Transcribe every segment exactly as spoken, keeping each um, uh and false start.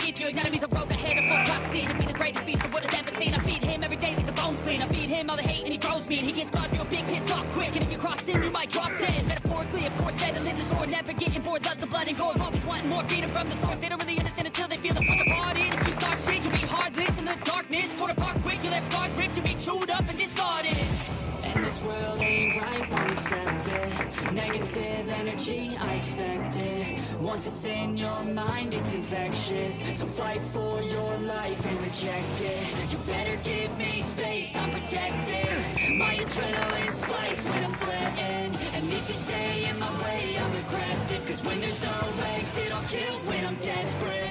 If your enemy's a road ahead, a full prophecy to be the greatest beast the world has ever seen. I feed him every day, leave the bones clean. I feed him all the hate and he grows me, and he gets claws real big, pissed off quick. And if you cross him, you might drop dead. Metaphorically, of course, said to live this war, never getting bored, loves the blood and gore. Always wanting more, freedom from the source. They don't really understand until they feel the force apart. And if you start shit, you'll be heartless in the darkness, torn apart quick. You left scars ripped, you'll be chewed up and discarded. And this world ain't right, won't accept it. Negative energy, I expect it. Once it's in your mind, it's infectious. So fight for your life and reject it. You better give me space, I'm protected. My adrenaline spikes when I'm threatened. And if you stay in my way, I'm aggressive. Cause when there's no exit, I'll kill when I'm desperate.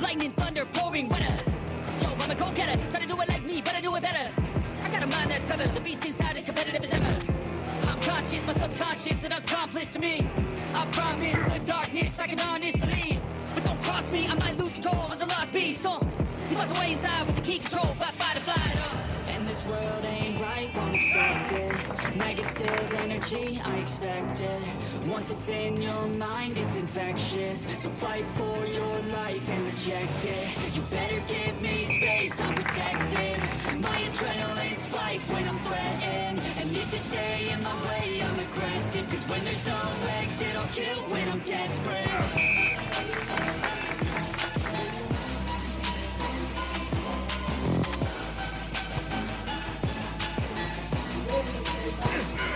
Lightning, thunder, pouring weather. Yo, I'm a go-getter. Try to do it like me, but I do it better. I got a mind that's clever. The beast inside is competitive as ever. I'm conscious, my subconscious, and accomplished to me. I promise the darkness I can honestly. But don't cross me, I might lose control of the lost beast. So, he's locked away inside with the key controlled by fight or flight. Uh. And this world ain't right, won't accept it. Negative energy, I expect it. Once it's in your mind, it's infectious. So fight for your life and reject it. You better give me space, I'm protected. My adrenaline spikes when I'm threatened. And if you stay in my way, I'm aggressive. Cause when there's no exit, I'll kill when I'm desperate. Thank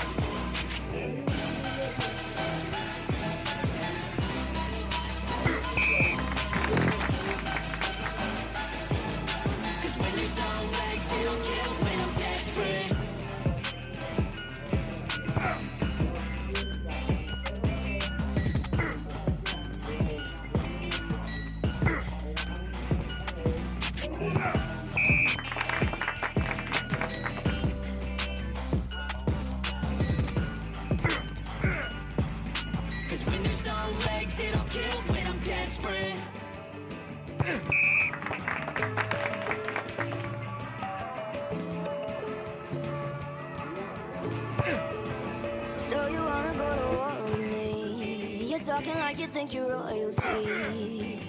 you. talking like you think you're royalty.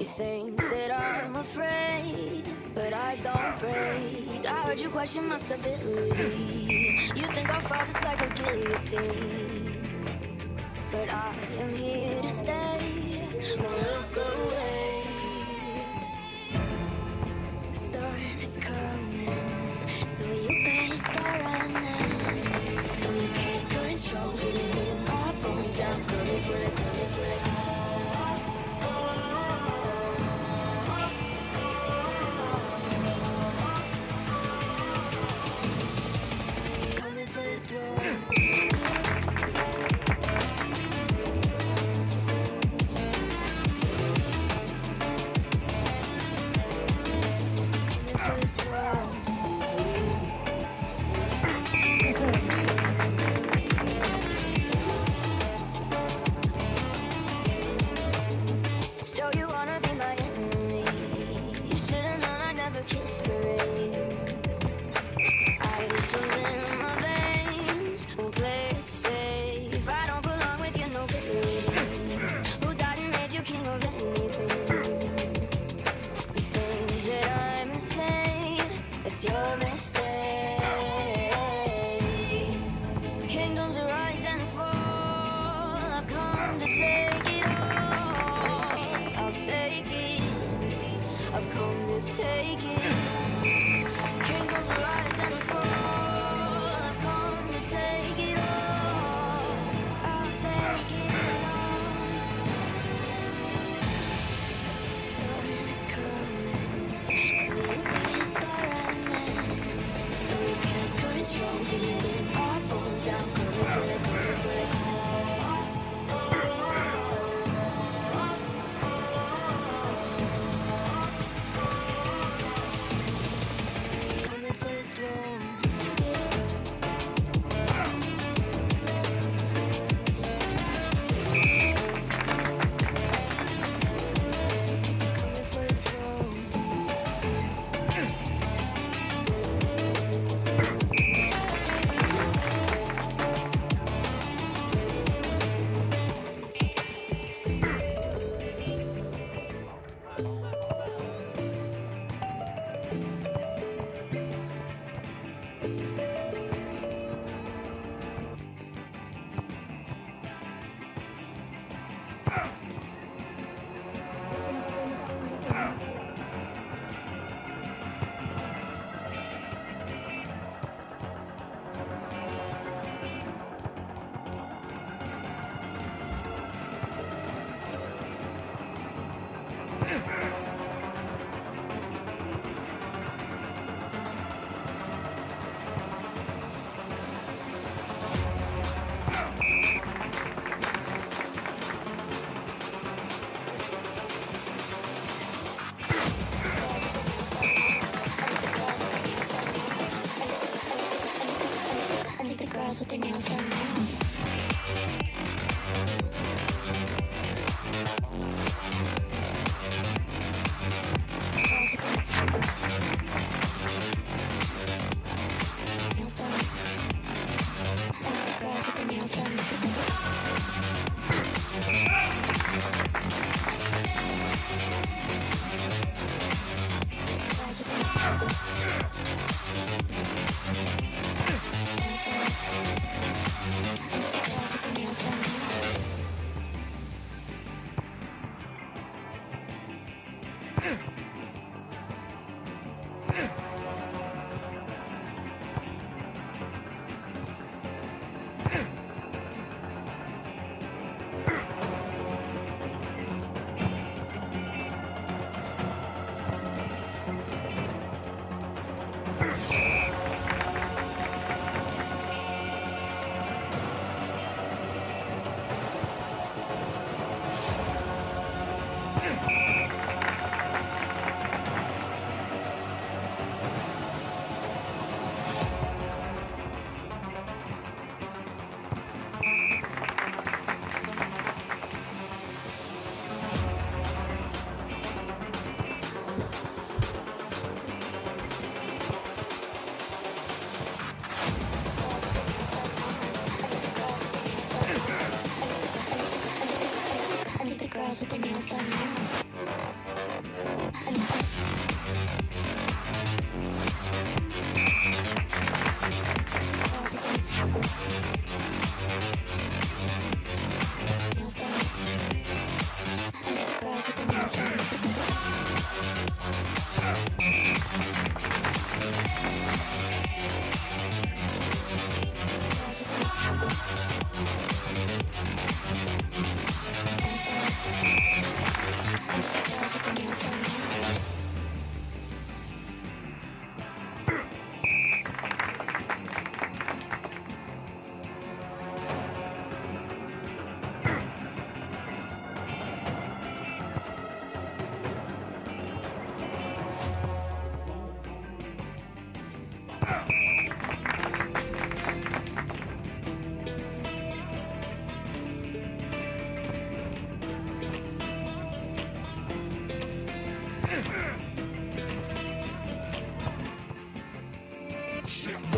You think that I'm afraid, but I don't break. I heard you question my stability. You think I'll fall just like a guillotine, but I am here to stay, won't look away. The storm is coming, so you better start running. No, you can't control it in my bones. I'm coming for it, coming for it.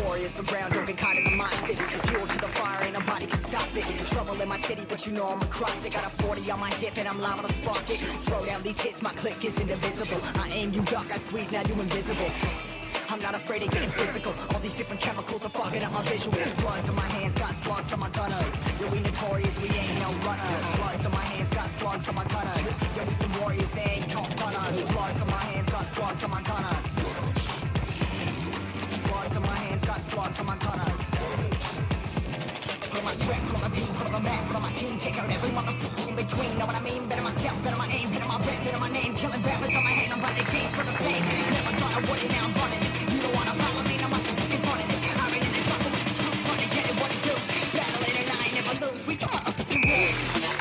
Warriors around, don't be caught in the mosh pit. Fuel to the fire, ain't nobody can stop it. Trouble in my city, but you know I'm across it. Got a forty on my hip and I'm liable to spark it. Throw down these hits, my click is indivisible. I aim, you duck, I squeeze, now you invisible. I'm not afraid of getting physical. All these different chemicals are fogging up my visuals. Bloods on my hands, got slugs on my gunners. Yo, we notorious, we ain't no runners. Bloods on my hands, got slugs on my gunners. Yo, we some warriors, they ain't no runners. Bloods on my hands, got slugs on my gunners. Bloods on my hands, got slugs on my gunners. Put on my strap, put on my beat, put on the map, put on my team. Take out every motherfucker in between. Know what I mean? Better myself, better my aim, better my rap, better my name. Killing rappers on my hand, I'm about to chase for the fame. Never thought I would, now I'm running. You don't wanna follow me, I'm up to fucking front of this. I'm in this fucking with the truth, trying to get it what it does. Battling and I ain't never lose. We some motherfucking wins.